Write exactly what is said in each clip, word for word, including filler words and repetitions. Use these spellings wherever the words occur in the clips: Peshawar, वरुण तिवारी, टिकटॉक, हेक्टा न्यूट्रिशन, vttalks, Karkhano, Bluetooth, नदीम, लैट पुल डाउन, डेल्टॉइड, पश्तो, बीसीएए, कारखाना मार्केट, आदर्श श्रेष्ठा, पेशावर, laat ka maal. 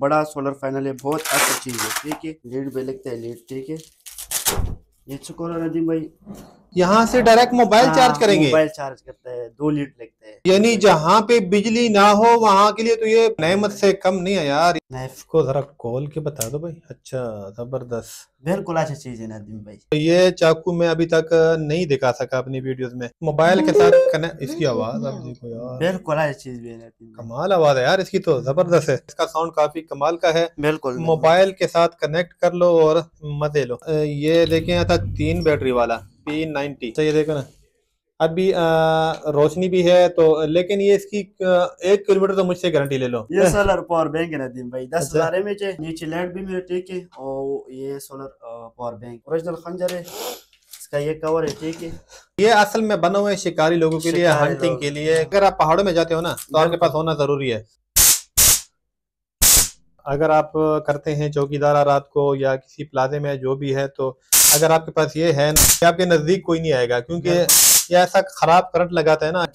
बड़ा solar panel है, बहुत अच्छी चीज है। ठीक है, लीड पे लगता है लीड। ठीक है, ये शुक्र नदीम भाई, यहाँ से डायरेक्ट मोबाइल चार्ज करेंगे। मोबाइल चार्ज करता है, दो लीड लगता है। यानी जहाँ पे बिजली ना हो वहाँ के लिए तो ये नेमत से कम नहीं है यार। नाइफ को जरा खोल के बता दो भाई। अच्छा, जबरदस्त, बिल्कुल अच्छी चीज है नदीम भाई। ये चाकू मैं अभी तक नहीं दिखा सका अपनी वीडियोस में। मोबाइल के साथ कनेक्ट, इसकी आवाज आप देखो यार, बिल्कुल अच्छी चीज भी है। कमाल आवाज है यार इसकी, तो जबरदस्त है। इसका साउंड काफी कमाल का है। बिल्कुल मोबाइल के साथ कनेक्ट कर लो और मजे लो। ये देखे यहाँ था तीन बैटरी वाला पी नाइन्टी। तो ये देखो ना, अभी रोशनी भी है तो, लेकिन ये इसकी एक किलोमीटर तो मुझसे गारंटी ले लो। ये सोलर पावर बैंक है नदीम भाई, दस हजार एम एच है। नीचे लाइट भी मेरे, ठीक है। और ये सोलर पावर बैंक ओरिजिनल खंजर है, इसका ये कवर है। ठीक है, ये असल में बना हुआ है शिकारी लोगों के लिए, हंटिंग के लिए। अगर आप पहाड़ों में जाते हो ना तो आपके पास होना जरूरी है। अगर आप करते हैं चौकीदारा रात को या किसी प्लाजे में जो भी है, तो अगर आपके पास ये है ना, आपके नजदीक कोई नहीं आएगा, क्योंकि ये ऐसा खराब करंट लगाता है ना।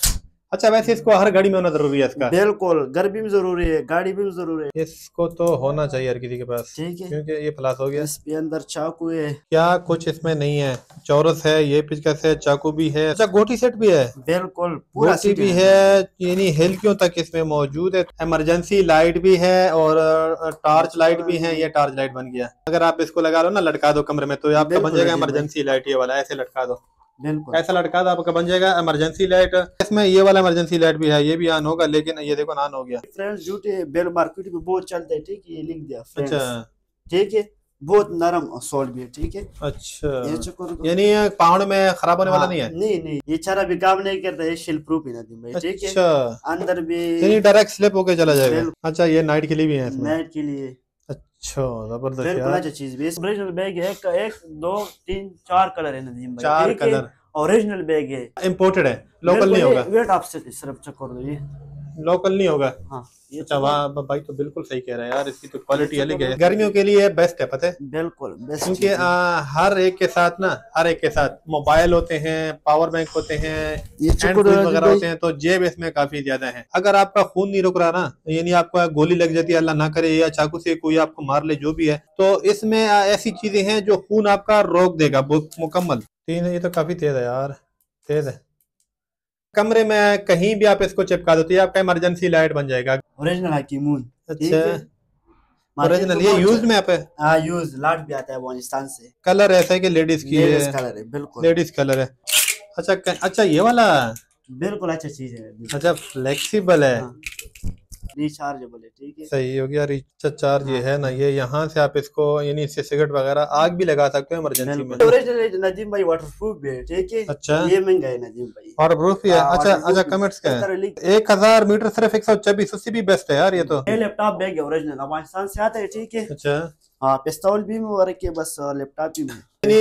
अच्छा, वैसे इसको हर गाड़ी में होना जरूरी है इसका। बिल्कुल, घर भी जरूरी है, गाड़ी भी जरूरी है, इसको तो होना चाहिए हर किसी के पास। ठीक है, क्योंकि ये फ्लैश हो गया, इसके अंदर चाकू है। क्या कुछ इसमें नहीं है, चौरस है, ये पिचकस है, चाकू भी है। अच्छा, गोटी सेट भी है, बिल्कुल पूरा सेट भी है, यानी हेलकियों तक इसमें मौजूद है। इमरजेंसी लाइट भी है और टार्च लाइट भी है। ये टार्च लाइट बन गया, अगर आप इसको लगा लो ना, लटका दो कमरे में तो आपका बन जाएगा इमरजेंसी लाइट। ये वाला ऐसे लटका दो, बिल्कुल ऐसा लटका था आपका बन जाएगा इमरजेंसी लाइट। इसमें ये वाला इमरजेंसी लाइट भी है, ये भी ऑन होगा, लेकिन ये देखो ऑन हो गया। फ्रेंड्स, जूते बेल मार्केट में बहुत चलता है। ठीक है, ये लिख दिया फ्रेंड्स। अच्छा, ठीक है, बहुत नरम और सॉलिड भी है। ठीक है, अच्छा, यानी पहाड़ में खराब होने वाला नहीं है। नहीं नहीं, ये चारा भी काम नहीं करता है, शिल प्रूफ है नदीम भाई। ठीक है, अंदर भी डायरेक्ट स्लिप होकर चला जाएगा। अच्छा, ये नाइट के लिए भी है, नाइट के लिए। अच्छा, जबरदस्त चीज भी। ओरिजिनल बैग है, एक दो तीन चार कलर है नदीम भाई। चार कलर ओरिजिनल बैग है, इंपोर्टेड है, लोकल नहीं होगा। वेट आप सिर्फ चेक कर दो, ये लोकल नहीं होगा। हाँ, ये भाई तो बिल्कुल सही कह रहा है यार, इसकी तो क्वालिटी अलग है। गर्मियों के लिए बेस्ट है, पता है, बिल्कुल बेस्ट, क्योंकि हर एक के साथ ना, हर एक के साथ मोबाइल होते हैं, पावर बैंक होते हैं, वगैरह होते हैं, तो जेब इसमें काफी ज्यादा है। अगर आपका खून नहीं रुक रहा ना, यानी आपका गोली लग जाती है अल्लाह ना करे, या चाकू से कोई आपको मार ले, जो भी है, तो इसमें ऐसी चीजें हैं जो खून आपका रोक देगा मुकम्मल। तीन, ये तो काफी तेज है यार, तेज है। कमरे में कहीं भी आप इसको चिपका दो तो ये आपका इमरजेंसी लाइट बन जाएगा। ओरिजिनल हकीमून। अच्छा, ओरिजिनल, ये यूज में आप है? हाँ, यूज लाइट भी आता है पाकिस्तान से। कलर ऐसा है कि लेडीज की है, कलर है, बिल्कुल लेडीज कलर है। अच्छा क... अच्छा, ये वाला बिल्कुल अच्छा चीज है। अच्छा, फ्लेक्सीबल है, रिचार्जेबल है। ठीक है, सही हो गया, रिचार्ज ये है ना। ये यहाँ से आप इसको, यानी इससे सिगरेट वगैरह आग भी लगा सकते हो इमरजेंसी में। नदीम भाई वाटरप्रूफ भी है। ठीक है, अच्छा, ये महंगा है नदीम भाई, वाटरप्रूफ भी है। अच्छा अच्छा, कमेंट्स का है एक हजार मीटर सिर्फ एक सौ छब्बीस, उससे भी बेस्ट है यार। ये तो लैपटॉप बैग है, ओरिजिनल अफगानिस्तान से आता है। ठीक है, अच्छा, हाँ, पिस्तौल भी में के बस लैपटॉप भी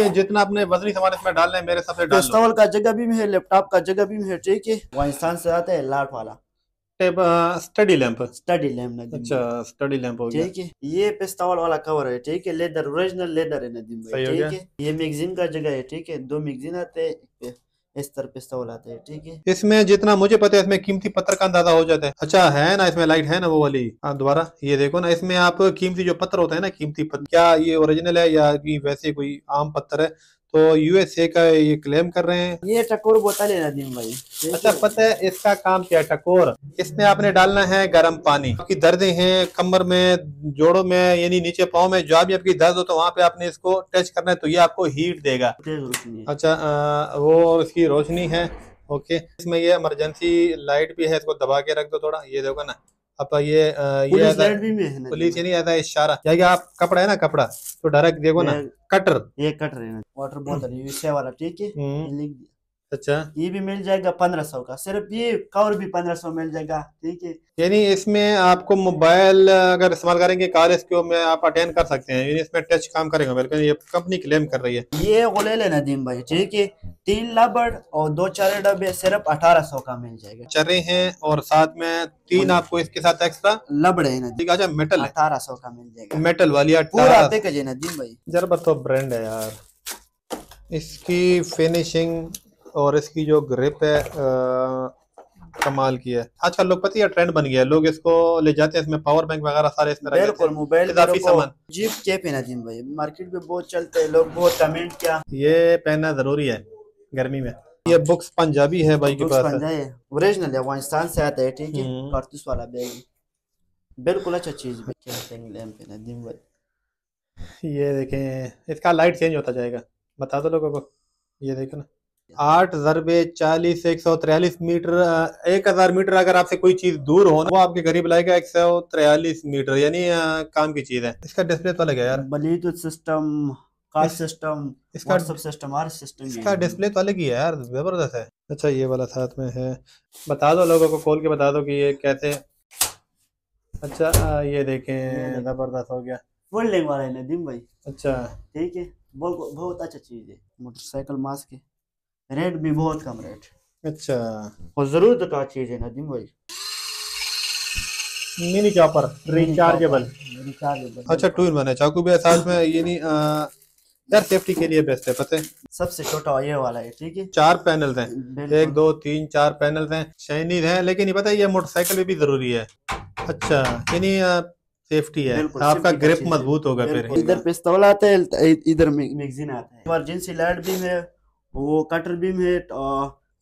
में, जितना अपने वजनी सामान इसमें डालना है मेरे साथ। पिस्तौल का जगह भी में है, लैपटॉप का जगह भी में है। ठीक है, अफगानिस्तान से आता है लाट वाला। Study lamp, study lamp. अच्छा, स्टडी लैंप हो गया। ठीक है, ये पिस्तौल वाला कवर है। ठीक है, लेदर, ओरिजिनल लेदर है नदीम भाई। ठीक है, ये मैगजीन का जगह है। ठीक है, दो मैगजीन आते हैं, इस तरह पिस्तौल आते हैं। ठीक है, इसमें जितना मुझे पता है इसमें कीमती पत्थर का अंदाजा हो जाता है। अच्छा, है ना, इसमें लाइट है ना वो वाली। हाँ, दोबारा ये देखो ना, इसमें आप कीमती जो पत्थर होता है ना, कीमती पत्थर, क्या ये ओरिजिनल है या वैसे कोई आम पत्थर है, तो यूएसए का ये क्लेम कर रहे हैं। ये टकोर बोतल है नदीम भाई। अच्छा, पता है इसका काम क्या है? टकोर, इसमें आपने डालना है गर्म पानी। आपकी दर्दें हैं कमर में, जोड़ों में, यानी नीचे पाँव में, जो भी आपकी दर्द हो तो वहाँ पे आपने इसको टच करना है, तो ये आपको हीट देगा। अच्छा, आ, वो इसकी रोशनी है। ओके, इसमें ये इमरजेंसी लाइट भी है, इसको दबा के रख दो थोड़ा। ये देखो ना, अब ये ये पुलिस नहीं आता है इशारा, क्या आप कपड़ा है ना, कपड़ा तो डायरेक्ट देखो ना, कटर, ये कटर है ना, वाटर बोतल यूएसए वाला। ठीक है, अच्छा, ये भी मिल जाएगा पंद्रह सौ का, सिर्फ ये कवर भी पंद्रह सौ मिल जाएगा। ठीक है, यानी इसमें आपको मोबाइल अगर इस्तेमाल करेंगे कॉलेज के में आप अटेंड कर सकते हैं, यानी इसमें टच काम करेगा, बिल्कुल ये कंपनी क्लेम कर रही है। ये गुलेल है नदीम भाई। ठीक है, तीन लाबड़ और दो चार डब्बे, सिर्फ अठारह सौ का मिल जाएगा। चरे हैं और साथ में तीन आपको इसके साथ एक्स्ट्रा लबड़े हैं। ठीक है, अच्छा, मेटल अठारह सौ का मिल जाएगा, मेटल वाली पूरा पैकेज है नदीम भाई। जरबर तो ब्रांड है यार, इसकी फिनिशिंग और इसकी जो ग्रिप है, आ, कमाल की है। आजकल लोग पता है ट्रेंड बन गया है, लोग इसको ले जाते हैं, इसमें पावर बैंक वगैरह सारे इसमें रख देते हैं। मोबाइल इजाफी सामान जीप के पहना जिन भाई मार्केट में बहुत चलते हैं लोग, बहुत कमेंट क्या ये पहनना जरूरी है गर्मी में। ये बुक्स पंजाबी है भाई के पास, ओरिजिनल है, अफगानिस्तान से आता है, ठीक है, कारतूस वाला बैग, बिल्कुल अच्छा चीज है। क्या पेन लैंप पहना जिन भाई, ये देखें इसका लाइट चेंज होता जाएगा, बता दो लोगों को। ये देखो ना आठ जरबे चालीस एक सौ तिरयालीस मीटर, एक हजार मीटर अगर आपसे कोई चीज दूर हो ना वो आपके करीब लाएगा। एक सौ तिरयालीस मीटर यानी काम की चीज है। इसका डिस्प्ले तो अलग है यार, ब्लूटूथ सिस्टम, कार्ड सिस्टम, इसका सब सिस्टम, हर सिस्टम, इसका डिस्प्ले तो अलग ही है यार, जबरदस्त है। अच्छा ये वाला साथ में है, बता दो लोगों को, खोल के बता दो कि ये कैसे। अच्छा ये देखे जबरदस्त हो गया, फोल्डिंग वाला है नदीम भाई। अच्छा ठीक है, बहुत अच्छा चीज है। मोटरसाइकिल मास्क है, रेट भी बहुत कम रेट। अच्छा और जरूरत का चीज है नदीम भाई। Mini chopper rechargeable, rechargeable. अच्छा टू इन वन है, चाकू भी है साथ में। ये नहीं यार सेफ्टी के लिए बेस्ट है, पता है सबसे छोटा ये वाला है, ठीक है। चार पैनल्स हैं, एक दो तीन चार पैनल्स हैं, शाइनीज हैं, लेकिन ये पता है ये मोटरसाइकिल में भी जरूरी है। अच्छा यानी सेफ्टी है, आपका ग्रिप मजबूत होगा। फिर इधर पिस्तौल आता है, इधर मैगजीन आता है, इमरजेंसी लाइट भी है, वो कटर भी है,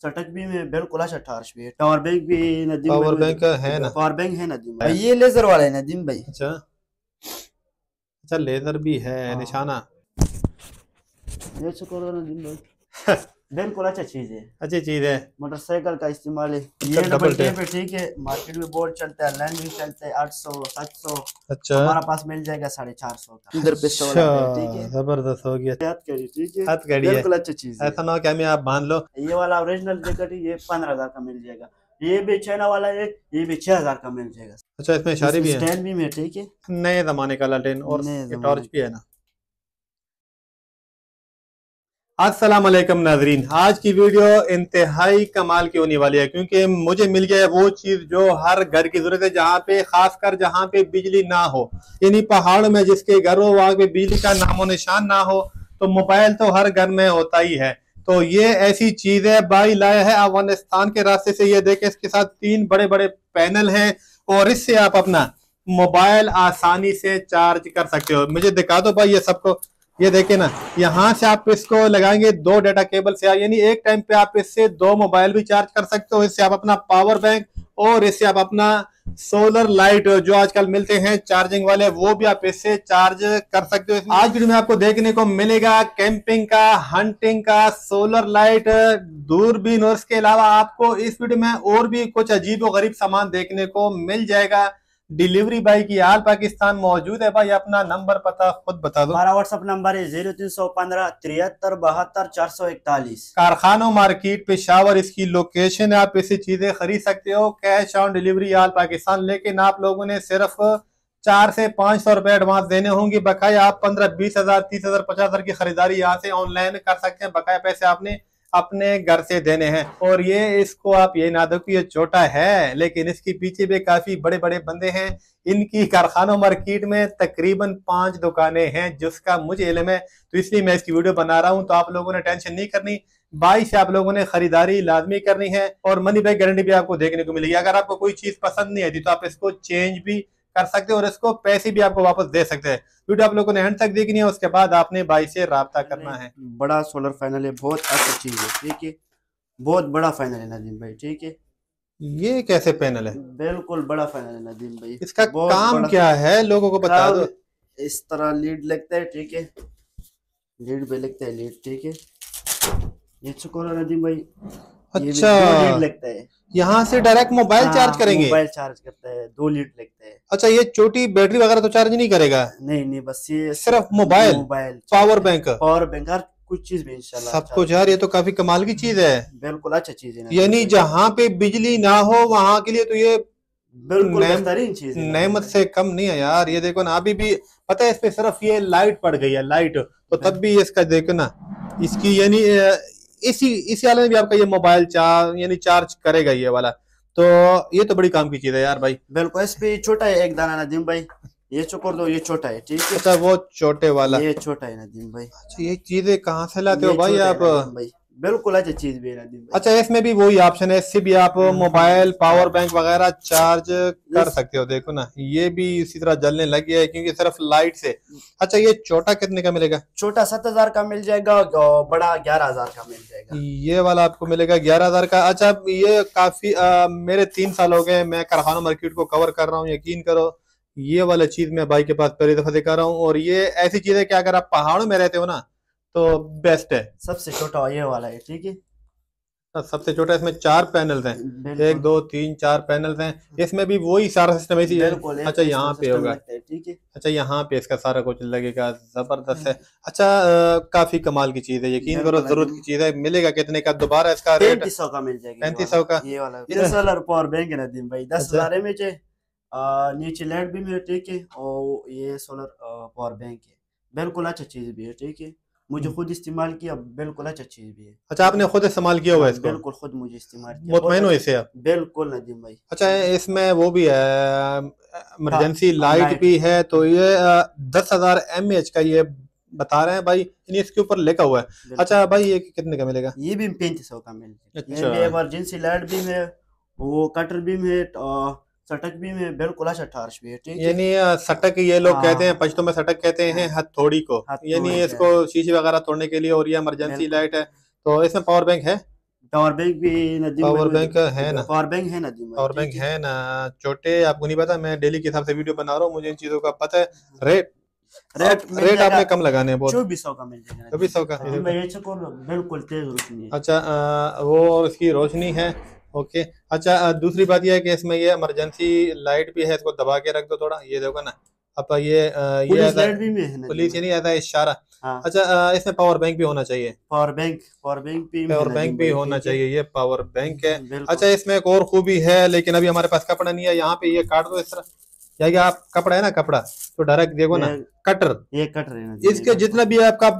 चटक भी है, बिल्कुल अच्छा टार्च भी है, टावर बैंक भी नदीम, पावर बैंक है ना, पावर बैंक है नदीम भाई। ये लेजर वाला है नदीम भाई। अच्छा अच्छा लेजर भी है, निशाना ये चकोर नदीम भाई बिल्कुल अच्छा चीज है, अच्छी चीज है। मोटरसाइकिल का इस्तेमाल है, ये डबल टेप है, ठीक है, मार्केट में बहुत चलता है, ऑनलाइन भी चलता है, आठ सौ सात सौ। अच्छा हमारा पास मिल जाएगा साढ़े चार सौ का। इधर पिस्तौल, ठीक है, जबरदस्त हो गया, बिल्कुल अच्छा चीज है। ऐसा ना क्या मैं आप मान लो ये वाला ओरिजिनल जैकेट ये पंद्रह हजार का मिल जाएगा, ये भी चाइना वाला है, ये भी छह हजार का मिल जाएगा। अच्छा इसमें इशारे भी है, स्टैंड भी है, ठीक है, नए जमाने का लालटेन और टॉर्च भी है ना। अस्सलामुअलैकुम नाजरीन, आज की वीडियो इंतहाई कमाल की होने वाली है, क्योंकि मुझे मिल गया है वो चीज़ जो हर घर की जरूरत है, जहाँ पे खासकर जहाँ पे बिजली ना हो, यानी पहाड़ों में जिसके घर हो वहाँ पे बिजली का नामो निशान ना हो। तो मोबाइल तो हर घर में होता ही है, तो ये ऐसी चीज है। भाई लाया है अफगानिस्तान के रास्ते से, ये देखे इसके साथ तीन बड़े बड़े पैनल हैं, और इससे आप अपना मोबाइल आसानी से चार्ज कर सकते हो। मुझे दिखा दो भाई ये सबको, ये देखे ना, यहाँ से आप इसको लगाएंगे दो डेटा केबल से, यानी एक टाइम पे आप इससे दो मोबाइल भी चार्ज कर सकते हो। इससे आप अपना पावर बैंक और इससे आप अपना सोलर लाइट जो आजकल मिलते हैं चार्जिंग वाले, वो भी आप इससे चार्ज कर सकते हो। आज वीडियो में आपको देखने को मिलेगा कैंपिंग का, हंटिंग का, सोलर लाइट, दूरबीन, और इसके अलावा आपको इस वीडियो में और भी कुछ अजीब और गरीब सामान देखने को मिल जाएगा। डिलीवरी भाई की ऑल पाकिस्तान मौजूद है। भाई अपना नंबर पता खुद बता दो। हमारा व्हाट्सएप नंबर है जीरो तीन सौ पंद्रह तिहत्तर बहत्तर चार सौ इकतालीस। कारखानो मार्केट पेशावर इसकी लोकेशन है, आप इससे चीजें खरीद सकते हो, cash on delivery all Pakistan. लेकिन आप लोगों ने सिर्फ चार से पाँच सौ रुपए एडवांस देने होंगे, बकाया आप पंद्रह बीस हजार तीस हजार पचास हजार की खरीदारी यहाँ से ऑनलाइन कर सकते हैं। बकाया पैसे आपने अपने घर से देने हैं। और ये इसको आप ये ना दो कि ये छोटा है, लेकिन इसके पीछे भी काफी बड़े बड़े बंदे हैं। इनकी कारखानों मार्केट में तकरीबन पांच दुकानें हैं, जिसका मुझे इल्म है, तो इसलिए मैं इसकी वीडियो बना रहा हूं। तो आप लोगों ने टेंशन नहीं करनी, बाई से आप लोगों ने खरीदारी लाजमी करनी है, और मनी बैक गारंटी भी आपको देखने को मिलेगी। अगर आपको कोई चीज पसंद नहीं आती तो आप इसको चेंज भी कर सकते हो, और इसको पैसे भी आपको वापस दे सकते हैं। वीडियो आप लोगों ने एंड तक देखनी है, उसके बाद आपने भाई से राब्ता करना है। बड़ा सोलर पैनल है, बहुत अच्छा चीज है, ठीक है, बहुत बड़ा पैनल है नदीम भाई, ठीक है। ये कैसे पैनल है, बिल्कुल बड़ा पैनल है नदीम भाई। इसका काम क्या है लोगों को बता दो। इस तरह लीड लगता है, ठीक है, लीड पे लगता है लीड, ठीक है, ये चकोरा नदीम भाई। अच्छा लीड लगता है, यहाँ से डायरेक्ट मोबाइल चार्ज करेंगे, मोबाइल चार्ज करता है, दो लीड लगता है। अच्छा ये छोटी बैटरी वगैरह तो चार्ज नहीं करेगा? नहीं नहीं, बस ये सिर्फ mobile, mobile power bank, power bank हर कुछ चीज में इंशाल्लाह सब कुछ। यार ये तो काफी कमाल की चीज है, बिल्कुल अच्छा चीज है, यानी जहाँ पे बिजली ना हो वहाँ के लिए तो ये बिल्कुल बेहतरीन चीज है, नेमत से कम नहीं है यार। ये देखो ना, अभी भी पता है इस पे सिर्फ ये लाइट पड़ गई है, लाइट तो तब भी इसका देखो ना, इसकी यानी इसी इसी हाल में भी आपका ये मोबाइल चार्ज यानी चार्ज करेगा ये वाला। तो ये तो बड़ी काम की चीज है यार भाई, बिल्कुल। इस पे छोटा है एक दाना नदीम भाई, ये छोड़ दो, ये छोटा है, ठीक है। अच्छा वो छोटे वाला, ये छोटा है नदीम भाई। अच्छा ये चीजें कहाँ से लाते हो भाई आप? भाई बिल्कुल अच्छा चीज भी है। अच्छा इसमें भी वही ऑप्शन है, इससे भी आप मोबाइल पावर बैंक वगैरह चार्ज कर सकते हो। देखो ना ये भी इसी तरह जलने लग गया है क्योंकि सिर्फ लाइट से। अच्छा ये छोटा कितने का मिलेगा? छोटा सात हजार का मिल जाएगा, बड़ा ग्यारह हजार का मिल जाएगा। ये वाला आपको मिलेगा ग्यारह हजार का। अच्छा ये काफी आ, मेरे तीन साल हो गए मैं कारखाना मार्केट को कवर कर रहा हूँ, यकीन करो ये वाला चीज मैं भाई के पास पहली दफा दिखा रहा हूँ। और ये ऐसी चीज है कि अगर आप पहाड़ों में रहते हो ना तो बेस्ट है। सबसे छोटा ये वाला है, ठीक है सबसे छोटा। इसमें चार पैनल्स हैं, एक दो तीन चार पैनल्स हैं। इसमें भी वही सारा सिस्टम ऐसी है। अच्छा यहाँ पे होगा, ठीक है। अच्छा यहाँ पे इसका सारा कुछ लगेगा, जबरदस्त है। अच्छा आ, काफी कमाल की चीज है, यकीन करो जरूरत की चीज है। मिलेगा कितने का दोबारा इसका रेट? पैंतीस सौ का मिल जाएगा, पैंतीस सौ का। ये वाला सोलर पावर बैंक है नदीम भाई, दस हजार एम एच है, नीचे लाइट भी मिले, ठीक है। और ये सोलर पावर बैंक है, बिल्कुल अच्छा चीज भी है, ठीक है। मुझे खुद इस्तेमाल किया, बिल्कुल अच्छा चीज भी है। अच्छा आपने खुद इस्तेमाल किया हुआ इसको? बिल्कुल खुद मुझे इस्तेमाल किया, मुतमईन हो इससे आप? बिल्कुल नदीम भाई। अच्छा इसमें वो भी है इमरजेंसी लाइट भी है। तो ये दस हजार एम एच का ये बता रहे हैं भाई, इसके ऊपर लिखा हुआ है। अच्छा भाई ये कितने का मिलेगा? ये भी पैंतीस सौ का मिलेगा। ये इमरजेंसी लाइट भी है, वो कटर बीम है, सटक भी में बिल्कुल अठारह भी है, ठीक है। यानी सटक ये लोग कहते हैं, पश्तो में सटक कहते हैं हथौड़ी को, यानी इसको शीशे वगैरह तोड़ने के लिए। और ये इमरजेंसी लाइट है। तो इसमें पावर बैंक है? पावर बैंक भी नदीम, पावर बैंक है ना? पावर बैंक है नदीम, पावर बैंक है ना? छोटे आपको नहीं पता, मैं डेली के हिसाब से वीडियो बना रहा हूँ, मुझे इन चीजों का पता है। रेट रेट रेट आपने कम लगाने हैं, चौबीस सौ का मिल जाएगा, चौबीस सौ का बिल्कुल तेज रोशनी। अच्छा वो उसकी रोशनी है, ओके। अच्छा दूसरी बात यह है कि इसमें ये इमरजेंसी लाइट भी है, इसको दबा के रख दो थोड़ा, ये देखो ना। अब ये ये लाइट भी में पुलिस ये नहीं आता है इशारा। अच्छा इसमें पावर बैंक भी होना चाहिए, पावर बैंक पावर बैंक भी पावर बैंक भी होना चाहिए। ये पावर बैंक है। अच्छा इसमें एक और खूबी है, लेकिन अभी हमारे पास कपड़ा नहीं है। यहाँ पे ये काट दो इस तरह, या आप कपड़ा है ना, कपड़ा तो डायरेक्ट देखो ना, कटर ये कटर है। इसके जितना भी आपका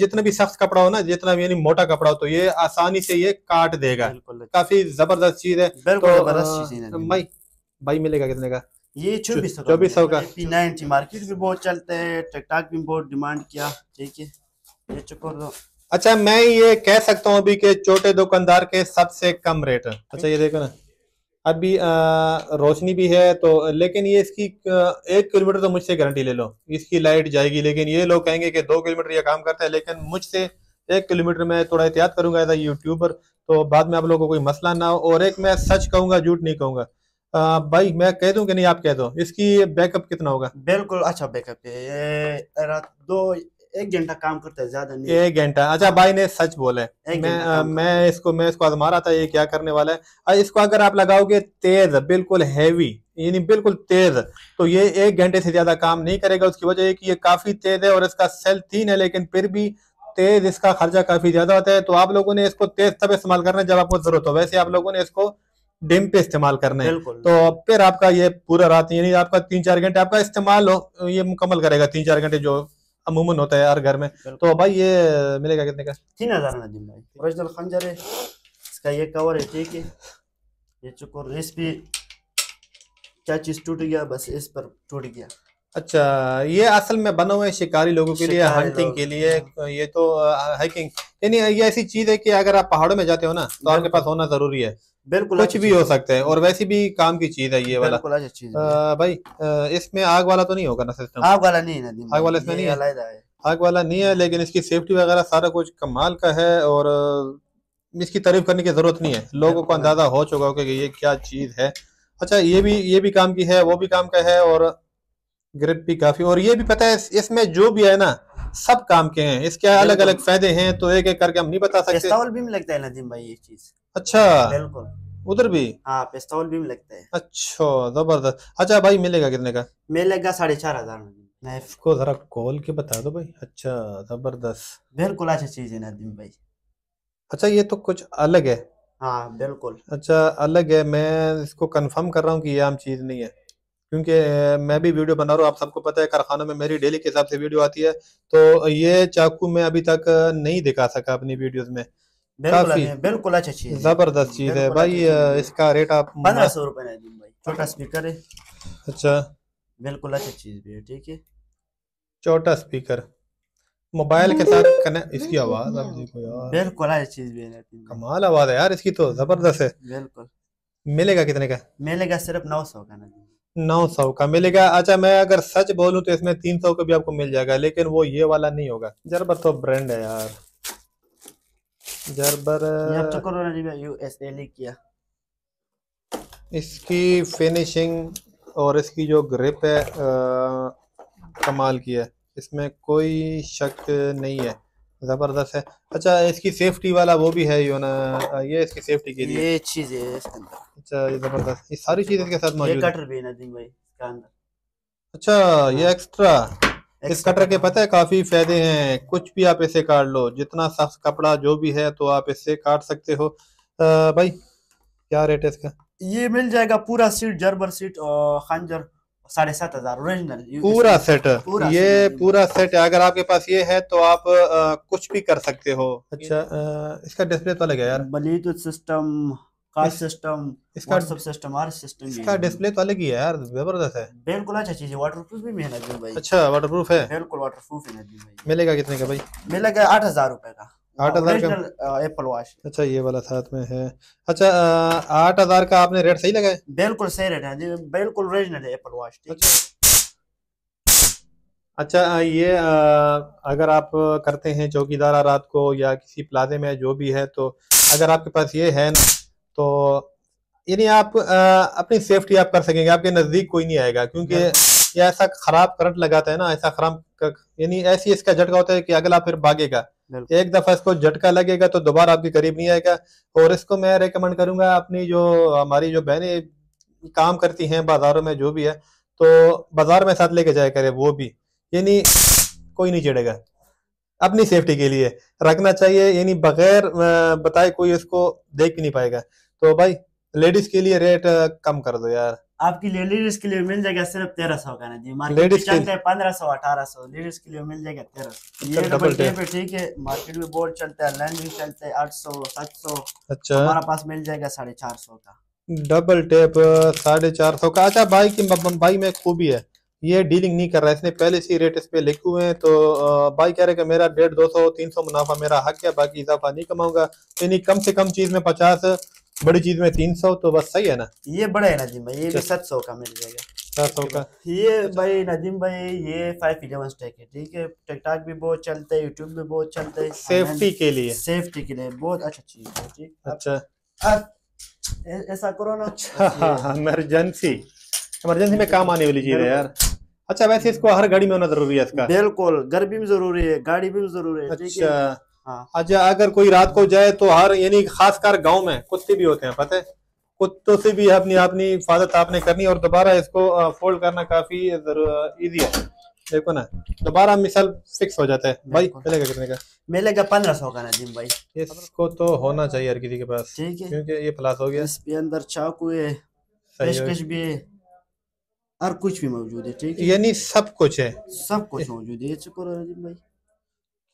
जितना भी सख्त कपड़ा हो ना, जितना भी यानी मोटा कपड़ा हो, तो ये आसानी से ये काट देगा। काफी जबरदस्त चीज है, बिल्कुल जबरदस्त चीज है भाई। भाई मिलेगा कितने का? ये चौबीस सौ चौबीस सौ का। पी नाइन मार्केट भी बहुत चलते हैं, टिकटॉक भी बहुत डिमांड किया, ठीक है। ये चुकोर दो। अच्छा मैं ये कह सकता हूँ अभी के छोटे दुकानदार के सबसे कम रेट। अच्छा ये देखो ना, अभी रोशनी भी है तो, लेकिन ये इसकी एक किलोमीटर तो मुझसे गारंटी ले लो इसकी लाइट जाएगी। लेकिन ये लोग कहेंगे कि दो किलोमीटर ये काम करता है, लेकिन मुझसे एक किलोमीटर में थोड़ा एहतियात करूंगा एज अ यूट्यूबर, तो बाद में आप लोगों को कोई मसला ना हो। और एक मैं सच कहूंगा, झूठ नहीं कहूंगा। आ, भाई मैं कह दूं कि नहीं आप कह दो, इसकी बैकअप कितना होगा? बिल्कुल अच्छा बैकअप है, दो एक घंटा काम करता है, ज्यादा नहीं, एक घंटा। अच्छा भाई ने सच बोला है, मैं आ, मैं इसको मैं इसको आजमा रहा था ये क्या करने वाला है। इसको अगर आप लगाओगे तेज, बिल्कुल हैवी, यानी बिल्कुल तेज, तो ये एक घंटे से ज्यादा काम नहीं करेगा। उसकी वजह ये कि ये काफी तेज है और इसका सेल थीन है, लेकिन फिर भी तेज इसका खर्चा काफी ज्यादा होता है। तो आप लोगों ने इसको तेज तब इस्तेमाल करना है जब आपको जरूरत हो, वैसे आप लोगों ने इसको डिम पे इस्तेमाल करना है। तो फिर आपका ये पूरा रात यानी आपका तीन चार घंटे आपका इस्तेमाल हो, ये मुकम्मल करेगा तीन चार घंटे जो अमूमन होता है हर घर में। तो भाई ये मिलेगा कितने का? तीन हजार नदीम भाई। ओरिजिनल खंजर है इसका, ये कवर है, ठीक है। ये चुकोर रेस भी क्या चीज टूट गया, बस इस पर टूट गया। अच्छा ये असल में बना हुआ है शिकारी लोगों के लिए, हंटिंग के लिए, ये तो हाइकिंग, यानी ये ऐसी चीज है कि अगर आप पहाड़ों में जाते हो ना तो आपके पास होना जरूरी है। बिल्कुल कुछ भी हो सकता है और वैसे भी काम की चीज है ये वाला। आ, भाई आ, इसमें आग वाला तो नहीं होगा ना सिस्टम? आग वाला नहीं है, आग वाला इसमें नहीं है, आग वाला नहीं है, लेकिन इसकी सेफ्टी वगैरह सारा कुछ कमाल का है। और इसकी तारीफ करने की जरूरत नहीं है, लोगों को अंदाजा हो चुका होगा कि ये क्या चीज है। अच्छा ये भी ये भी काम की है, वो भी काम का है, और ग्रिप भी काफी। और ये भी पता है इसमें जो भी है ना सब काम के हैं, इसके अलग अलग फायदे हैं, तो एक एक करके हम नहीं बता सकते। पेस्तौल भी में लगता है नदीम भाई ये चीज। अच्छा बिल्कुल उधर भी? हाँ पेस्तौल भी में लगता है। अच्छा जबरदस्त। अच्छा भाई मिलेगा कितने का? मिलेगा साढ़े चार हजार में। इसको जरा खोल के बता दो भाई। अच्छा जबरदस्त, बिल्कुल अच्छा चीज है नदीम भाई। अच्छा ये तो कुछ अलग है। हाँ बिल्कुल अच्छा अलग है, मैं इसको कंफर्म कर रहा हूँ कि ये आम चीज नहीं है, क्योंकि मैं भी वीडियो बना रहा हूँ, आप सबको पता है कारखानों में मेरी डेली के हिसाब से वीडियो आती है। तो ये चाकू मैं अभी तक नहीं दिखा सका अपनी वीडियोस में। काफी बिल्कुल अच्छा चीज, जबरदस्त चीज है भाई। इसका रेट आप पंद्रह सौ रुपए भाई, छोटा स्पीकर है। अच्छा बिल्कुल अच्छा चीज भी है, ठीक है। छोटा स्पीकर मोबाइल के साथ कनेक्ट। इसकी आवाज आप देखो यार, बिल्कुल आज चीज भी है, कमाल आवाज है यार इसकी, तो जबरदस्त है बिल्कुल। मिलेगा कितने का? मिलेगा सिर्फ नौ सौ का। नौ सौ का मिलेगा। अच्छा मैं अगर सच बोलूं तो इसमें तीन सौ का भी आपको मिल जाएगा, लेकिन वो ये वाला नहीं होगा। जरबर तो ब्रांड है यार, जरबर तो कोरोना यूएसए ने किया। इसकी फिनिशिंग और इसकी जो ग्रिप है आ, कमाल की है, इसमें कोई शक नहीं है, जबरदस्त है। अच्छा इसकी सेफ्टी वाला वो भी है यो ना, ये इसकी सेफ्टी के लिए ये चीज है इसके अंदर। अच्छा ये जबरदस्त, ये सारी चीज इसके साथ मौजूद है। ये कटर भी है नदीम भाई इसके अंदर। अच्छा ये एक्स्ट्रा, इस कटर के पता है काफी फायदे हैं, कुछ भी आप इसे काट लो, जितना सख्त कपड़ा जो भी है तो आप इससे काट सकते हो। आ, भाई क्या रेट है इसका? ये मिल जाएगा पूरा सीट, जरबर सीट और खंजर साढ़े सात हजार ओरिजिनल पूरा सेट। पूरा ये सेट पूरा सेट है, अगर आपके पास ये है तो आप आ, कुछ भी कर सकते हो। अच्छा आ, इसका डिस्प्ले तो अलग है यार, ब्लूटूथ सिस्टम, कार सिस्टम, इसका सब सिस्टम, हर सिस्टम, इसका डिस्प्ले तो अलग ही है यार, जबरदस्त है बिल्कुल। अच्छा चीज है, वाटरप्रूफ भी है नदीम भाई। अच्छा वाटरप्रूफ है, बिल्कुल वाटरप्रूफ है नदीम भाई। मिलेगा कितने का भाई? मिलेगा आठ हजार रुपए का। आठ हजार का एप्पल वॉच। अच्छा ये वाला साथ में है। अच्छा आठ हजार का आपने रेट सही लगाया, बिल्कुल सही रेट है, बिल्कुल ओरिजिनल है एप्पल वॉच। अच्छा, अच्छा ये आ, अगर आप करते हैं चौकीदार रात को या किसी प्लाजे में जो भी है, तो अगर आपके पास ये है ना तो यानी आप आ, अपनी सेफ्टी आप कर सकेंगे, आपके नजदीक कोई नहीं आएगा, क्योंकि ये ऐसा खराब करंट लगाता है ना, ऐसा खराब यानी ऐसी इसका झटका होता है कि अगला फिर भागेगा। एक दफा इसको झटका लगेगा तो दोबारा आपके करीब नहीं आएगा। और इसको मैं रेकमेंड करूंगा अपनी जो हमारी जो बहनें काम करती हैं बाजारों में जो भी है, तो बाजार में साथ लेके जाया करे, वो भी यानी कोई नहीं चिढ़ेगा, अपनी सेफ्टी के लिए रखना चाहिए, यानी बगैर बताए कोई इसको देख भी नहीं पाएगा। तो भाई लेडीज के लिए रेट कम कर दो यार, आपकी लेडीज के लिए मिल जाएगा सिर्फ तेरह सौ का। लेडीज चलता है पंद्रह सौ अठारह सौ, लेडीज के लिए मिल जाएगा तेरह सौ। ये डबल टेप है, ठीक है, मार्केट में बोर्ड चलता है, लैंडिंग चलता है आठ सौ सात सौ। अच्छा हमारा पास मिल जाएगा साढ़े चार सौ का डबल टेप, साढ़े चार सौ का। अच्छा बाइक की बाइक में खूबी है, ये डीलिंग नहीं कर रहा है, इसने पहले से रेट इस पे लिखे हुए हैं। तो भाई कह रहे कि मेरा डेढ़ दो सौ तीन सौ मुनाफा मेरा हक है, बाकी इजाफा नहीं कमाऊंगा, यानी कम से कम चीज में पचास, बड़ी चीज में तीन सौ, तो बस सही है ना। ये बड़ा है नदीम भाई, ये सात सौ का मिल जाएगा, सात सौ का। ये भाई नदीम भाई ये फाइव इलेवन स्टैक है, ठीक है, टिकटॉक भी बहुत चलता है, यूट्यूब भी बहुत चलता है, सेफ्टी के लिए, सेफ्टी के लिए बहुत अच्छा चीज है, ठीक। अच्छा ऐसा करो ना, अच्छा इमरजेंसी, इमरजेंसी में काम आने वाली चीज है यार। अच्छा वैसे इसको हर गाड़ी में होना जरूरी है इसका, बिल्कुल, घर भी जरूरी है, गाड़ी भी जरूरी है। अच्छा अच्छा अगर कोई रात को जाए तो हर यानी खासकर गांव में कुत्ते भी होते हैं, पता है, कुत्तों से भी अपनी अपनी हिफाजत आपने करनी, और दोबारा इसको फोल्ड करना काफी इजी है, देखो ना दोबारा मिसाल फिक्स हो जाता है। भाई मिलेगा कितने का? मिलेगा पंद्रह सौ का नदीम भाई। इसको तो होना चाहिए हर किसी के पास, ठीक है, क्योंकि ये प्लास हो गया, इसके अंदर चाकू है, पेचकश भी है, और कुछ भी मौजूद है, ठीक है, यानी सब कुछ है, सब कुछ मौजूद है,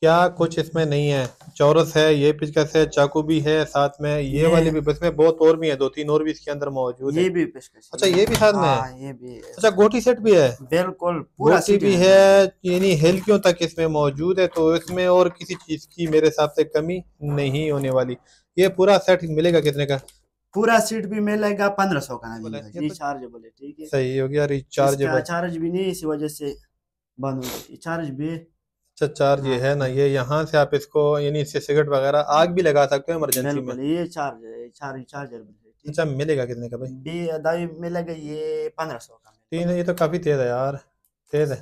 क्या कुछ इसमें नहीं है। चौरस है, ये पेचकस है, चाकू भी है साथ में, ये, ये वाली भी, इसमें बहुत और भी है, दो तीन और भी इसके अंदर मौजूद है, ये भी पेचकस। अच्छा ये भी साथ में है, ये भी है। अच्छा गोटी सेट भी है, बिल्कुल पूरा सेट भी है, यानी हेलकियों तक इसमें मौजूद है, तो इसमें और किसी चीज की मेरे हिसाब से कमी नहीं होने वाली। ये पूरा सेट मिलेगा कितने का? पूरा सीट भी मिलेगा पंद्रह सौ का, रिचार्जेबल है, ठीक है, सही हो गया, रिचार्जेबल, चार्ज भी नहीं इसी वजह से बंद हो गया, चार्ज भी। अच्छा चार्ज ये है ना, ये यहाँ से आप इसको यानी इससे सिगरेट वगैरह आग भी लगा सकते हो इमरजेंसी में, ये चार्ज चार्ज चार्जर। अच्छा मिलेगा कितने का भाई? बी अदाई मिलेगा ये पंद्रह सौ का तीन, ये तो काफी तेज है यार, तेज है,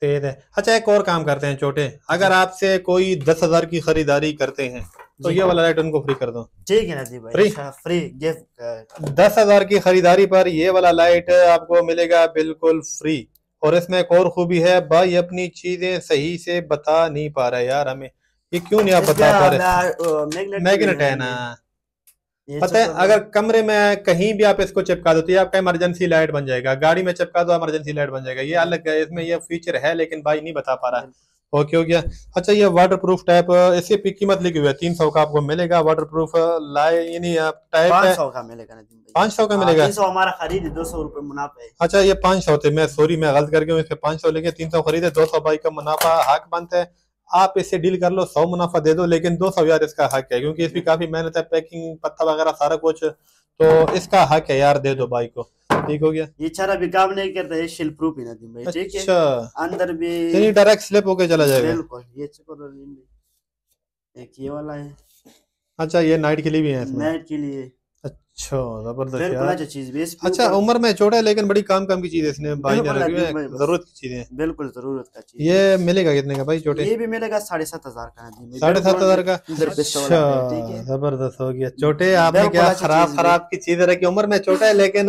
तेज है। अच्छा एक और काम करते हैं छोटे, अगर आपसे कोई दस हजार की खरीदारी करते हैं तो ये वाला लाइट उनको फ्री कर दो, ठीक है नदीम भाई, फ्री फ्री गिफ्ट। दस हजार की खरीदारी पर ये वाला लाइट आपको मिलेगा बिल्कुल फ्री, और इसमें एक और खूबी है, भाई अपनी चीजें सही से बता नहीं पा रहा यार हमें, ये क्यों नहीं आप बता पा रहे? मैग्नेट है ना, पता है अगर कमरे में कहीं भी आप इसको चिपका दो तो ये आपका इमरजेंसी लाइट बन जाएगा, गाड़ी में चिपका दो इमरजेंसी लाइट बन जाएगा, ये अलग है, इसमें ये फीचर है, लेकिन भाई नहीं बता पा रहा है। ओके हो गया। अच्छा ये वाटर प्रूफ टाइप ऐसे पे कीमत लिखी हुई है तीन सौ का आपको मिलेगा वाटर प्रूफ लाए यानी आप टाइप पाँच सौ का मिलेगा पाँच सौ का मिलेगा तीन सौ हमारा खरीदे दो सौ रूपये मुनाफा है। अच्छा ये पाँच सौ थे मैं सॉरी मैं गलत करके इसमें पाँच सौ लेके तीन सौ खरीदे दो सौ बाइक का मुनाफा हक बनता है आप इससे डील कर लो सौ मुनाफा दे दो लेकिन दो सौ यार इसका हक है क्योंकि इसमें काफी मेहनत है पैकिंग पत्ता वगैरह सारा कुछ तो इसका हक है यार दे दो बाइक को ठीक हो गया। ये चारा भी काम नहीं करता है शिल प्रूफ ही ना दिन भाई ठीक है अच्छा अंदर भी यानी डायरेक्ट स्लिप होके चला जाएगा बिल्कुल ये चेक एक ये वाला है। अच्छा ये नाइट के लिए भी है इसमें नाइट के लिए अच्छा जबरदस्त यार अच्छा चीज भी अच्छा उम्र में छोटा है लेकिन बड़ी काम काम की चीज है इसने भाई ने रखी है जरूरत की चीज है बिल्कुल जरूरत का चीज। ये मिलेगा कितने का भाई छोटे ये भी मिलेगा साढ़े सात हज़ार का है साढ़े सात हज़ार का अच्छा जबरदस्त हो गया छोटे आपने क्या खराब खराब की चीज रखी उम्र में छोटा है लेकिन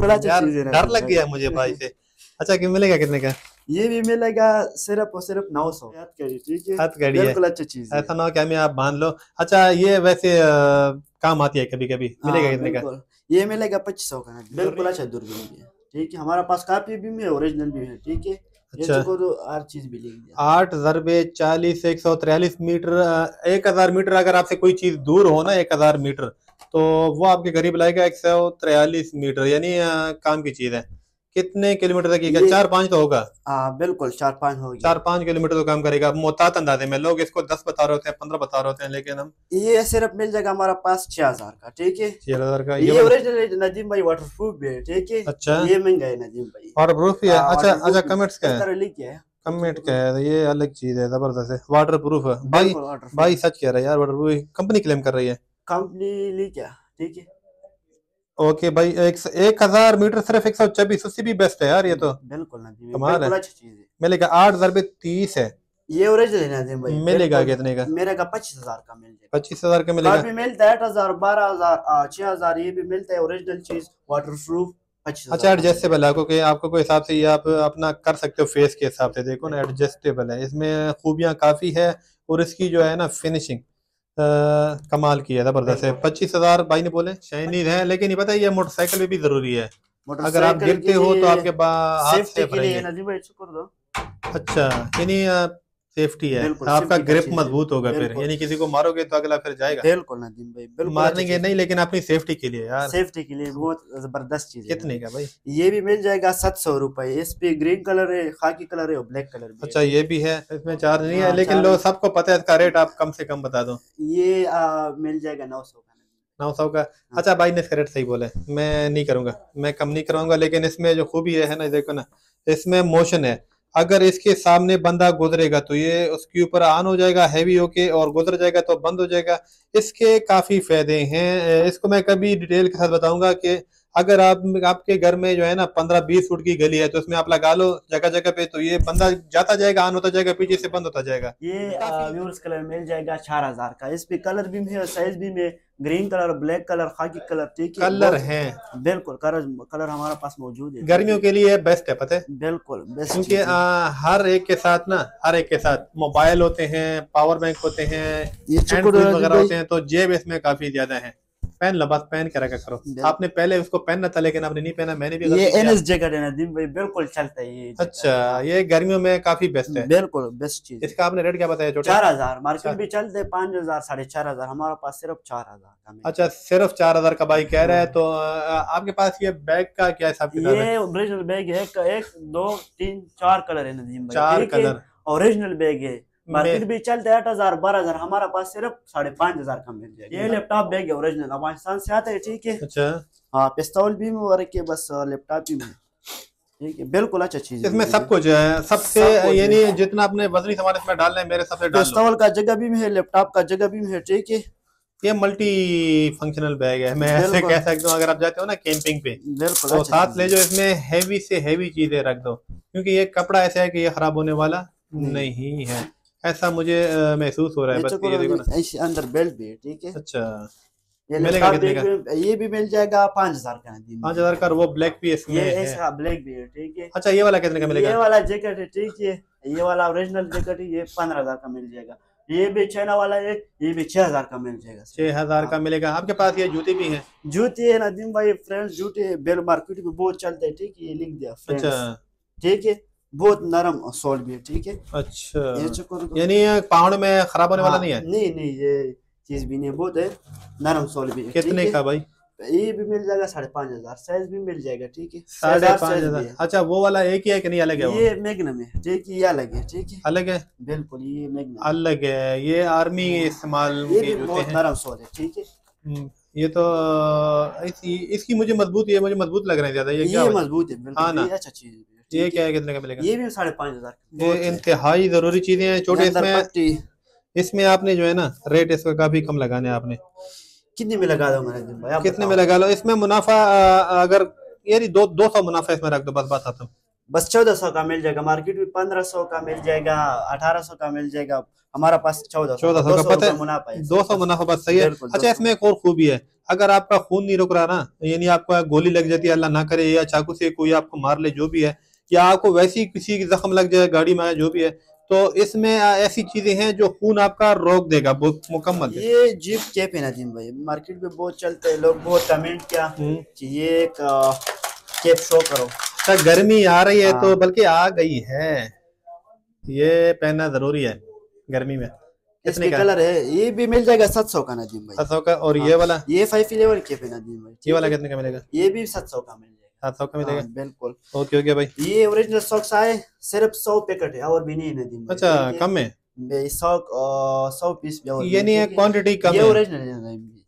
बड़ा चीज है डर लग गया मुझे भाई से। अच्छा कि मिलेगा कितने का ये भी मिलेगा सिर्फ और सिर्फ नौ सौ बिल्कुल अच्छी चीज ऐसा ना हो क्या मैं आप बांध लो। अच्छा ये वैसे काम आती है कभी कभी मिलेगा कितने का ये मिलेगा पच्चीस सौ का बिल्कुल अच्छा दूरबीन भी है ठीक है हमारे पास कापी भी है ओरिजिनल भी है ठीक है। अच्छा हर चीज मिलेगी आठ जरबे चालीस एक सौ तिरालीस मीटर एक हजार मीटर अगर आपसे कोई चीज दूर हो ना एक हजार मीटर तो वो आपके करीब लाएगा एक सौ तिरालीस मीटर यानी काम की चीज है। कितने किलोमीटर तक ये चार पाँच तो होगा हाँ बिल्कुल चार पाँच होगा चार पाँच किलोमीटर तो काम करेगा मोहतात अंदाजे में लोग इसको दस बता रहे होते हैं पंद्रह बता रहे होते हैं लेकिन हम ये सिर्फ मिल जाएगा हमारा पास छह हजार का ठीक है छह हजार का ये ओरिजिनल नदीम भाई वाटर प्रूफ भी है ठीक है। अच्छा ये महंगा है नदीम भाई वाटर प्रूफ भी है अच्छा अच्छा कमेंट्स का है कमेंट का है ये अलग चीज है जबरदस्त है वाटर प्रूफ है भाई भाई सच कह रहा है यार वाटर प्रूफ कंपनी क्लेम कर रही है कंपनी ली क्या ठीक है ओके भाई एक, एक हजार मीटर सिर्फ एक सौ चौबीस उससे भी बेस्ट है यार ये तो बिल्कुल अच्छी चीज है मिलेगा आठ हजार रुपये तीस है ये ओरिजिनल है भाई मिलेगा कितने का मेरे का पच्चीस हजार का मिल जाएगा पच्चीस हजार का मिलेगा भी मिलता है आठ हजार बारह हजार छह हजार ये भी मिलता है ओरिजिनल चीज वाटर प्रूफ। अच्छा एडजस्टेबल है आपको आपको कोई हिसाब से ये आप अपना कर सकते हो फेस के हिसाब से देखो ना एडजस्टेबल है इसमें खूबियाँ काफी है और इसकी जो है ना फिनिशिंग आ, कमाल की है जबरदस्त है। पच्चीस हजार भाई ने बोले शाइनीज है लेकिन ये पता है ये मोटरसाइकिल भी, भी जरूरी है अगर आप गिरते हो तो आपके हाथ सेफ रहेंगे। अच्छा यानी सेफ्टी है आपका ग्रिप मजबूत होगा फिर यानी किसी को मारोगे तो अगला फिर जाएगा बिल्कुल नदीम भाई मारने नहीं लेकिन अपनी सेफ्टी के लिए यार सेफ्टी के लिए बहुत जबरदस्त चीज है। कितने का भाई ये भी मिल जाएगा सात सौ रूपये इस पे ग्रीन कलर है खाकी कलर है और ब्लैक कलर भी। अच्छा ये भी है इसमें चार्ज नहीं है लेकिन लोग सबको पता है इसका रेट आप कम से कम बता दो ये मिल जाएगा नौ सौ नौ सौ का। अच्छा भाई ने इसका रेट सही बोला है मैं नहीं करूँगा मैं कम नहीं कराऊंगा लेकिन इसमें जो खूबी है ना देखो ना इसमें मोशन है अगर इसके सामने बंदा गुजरेगा तो ये उसके ऊपर ऑन हो जाएगा हैवी होके और गुजर जाएगा तो बंद हो जाएगा। इसके काफी फायदे हैं इसको मैं कभी डिटेल के साथ बताऊंगा कि अगर आप आपके घर में जो है ना पंद्रह बीस फुट की गली है तो उसमें आप लगा लो जगह जगह पे तो ये बंदा जाता जाएगा ऑन होता जाएगा पीछे से बंद होता जाएगा। ये व्यूअर्स कलर मिल जाएगा चार हजार का इस पे कलर भी है और साइज भी है ग्रीन कलर ब्लैक कलर खाकी कलर ठीक है कलर है बिल्कुल कलर कलर हमारे पास मौजूद है गर्मियों के लिए बेस्ट है पता है बिल्कुल बेस्ट क्योंकि हर एक के साथ ना हर एक के साथ मोबाइल होते हैं पावर बैंक होते हैं वगैरह होते हैं तो जेब इसमें काफी ज्यादा है पेन लबास पेन के रखा करो आपने पहले उसको पहनना था लेकिन आपने नहीं पहना मैंने भी ये एनएस जैकेट है नदीम भाई बिल्कुल चलता है ये। अच्छा ये गर्मियों में काफी बेस्ट है बिल्कुल बेस्ट चीज। इसका आपने रेट क्या बताया छोटे चार हजार मार्केट भी चलते हैं पाँच हजार साढ़े चार हजार हमारे पास सिर्फ चार हजार। अच्छा सिर्फ चार हजार का बाइक कह रहा है तो आपके पास ये बैग का क्या हिसाब ये ओरिजिनल बैग है एक दो तीन चार कलर है नदीम भाई चार कलर ओरिजिनल बैग है मार्केट भी चलता है आठ हजार बारह हजार हमारा पास सिर्फ साढ़े पाँच हजार का मिल जाएगा। ये लैपटॉप बैग ओरिजिनल अफगानिस्तान से आता है ठीक है। अच्छा हाँ पिस्तौल भी और के बस लैपटॉप भी ठीक है बिल्कुल अच्छा चीज इसमें सब कुछ है सबसे यानी जितना अपने वजनी सामान इसमें डालना है मेरे हिसाब से पिस्तौल का जगह भी है लैपटॉप का जगह भी है ठीक है। ये मल्टी फंक्शनल बैग है मैं ऐसे कह सकता हूँ अगर आप जाते हो ना कैंपिंग पे तो साथ ले जो इसमें हैवी से हैवी चीजें रख दो क्योंकि ये कपड़ा ऐसा है की ये खराब होने वाला नहीं है ऐसा मुझे महसूस हो रहा है बस ये देखो ना अंदर बेल्ट भी है ठीक है। अच्छा ये मिलेगा कितने का ये भी मिल जाएगा पाँच हजार का पाँच हजार का वो ब्लैक भी इसमें ये इसका ब्लैक भी है ठीक है। अच्छा ये वाला कितने का मिलेगा ये वाला जैकेट है ठीक है ये वाला ओरिजिनल जैकेट है ये पंद्रह हजार का मिल जाएगा ये भी चाइना वाला है ये भी छह हजार का मिल जाएगा छह हजार का मिलेगा। आपके पास ये जूते भी है जूते है नदीम भाई फ्रेंड्स जूते बेल मार्केट में बहुत चलते है ठीक है ये लिख दिया ठीक है बहुत नरम और सॉलिड भी है, ठीक है। अच्छा, यानी पाउंड में खराब होने वाला नहीं है? नहीं नहीं, ये चीज भी नहीं, बहुत है नरम सॉलिड भी है। कितने का भाई? ये भी मिल जाएगा साढ़े पाँच हजार, साइज भी मिल जाएगा, ठीक है, साढ़े पाँच हजार। अच्छा, वो वाला एक ही है कि नहीं अलग है? ये मैग्नम है, ठीक है, ये अलग है, ठीक है, अलग है, बिल्कुल ये मैग्नम अलग है, ये आर्मी इस्तेमाल है, ठीक है। ये तो इस, इसकी मुझे मजबूत, ये मुझे मजबूत लग रहा है ज्यादा, ये क्या मजबूत है, हाँ ना, अच्छा चीज है। ये क्या है, कितने का मिलेगा? ये भी साढ़े पाँच हजार। इंतहाई जरूरी चीजें हैं छोटे, इसमें इसमें आपने जो है ना रेट इसका काफी कम लगाने, आपने कितने में लगा दो? कितने में लगा लो, इसमें मुनाफा अगर यानी दो दो सौ मुनाफा इसमें रख दो, बस बात आता हूँ। बस चौदह सौ का मिल जाएगा, मार्केट में पंद्रह सौ का मिल जाएगा, अठारह सौ का मिल जाएगा, हमारा पास चौदह चौदह सौ का पता है, मुनाफा है, दो सौ मुनाफा, बस सही है। अच्छा, इसमें एक और खूबी है, अगर आपका खून नहीं रुक रहा ना, यानी आपको गोली लग जाती है, अल्लाह ना करे, या चाकू से कोई आपको मार ले जो भी है, या आपको वैसी किसी जख्म लग जाए, गाड़ी में जो भी है, तो इसमें ऐसी चीजें हैं जो खून आपका रोक देगा मुकम्मल। ये जीप कैप है नाजिम भाई, मार्केट में बहुत चलता है, लोग बहुत कमेंट किया ये कैप शो करो। अच्छा, गर्मी आ रही है तो, बल्कि आ गई है, ये पहनना जरूरी है गर्मी में। कितने का कलर है? ये भी मिल जाएगा सात सौ का नाजिम भाई, सात सौ का। और ये वाला, ये फाइव इलेवन कैप है नाजिम भाई, ये वाला कितने का मिलेगा? ये भी सात सौ का मिल जाएगा, सात सौ का मिलेगा, बिल्कुल। ओके ओके भाई, ये ओरिजिनल सॉक्स आए, सिर्फ सौ पैकेट है और भी नहीं है। अच्छा, कम है, सौ पीस यानी क्वांटिटी कम है, ओरिजिनल है।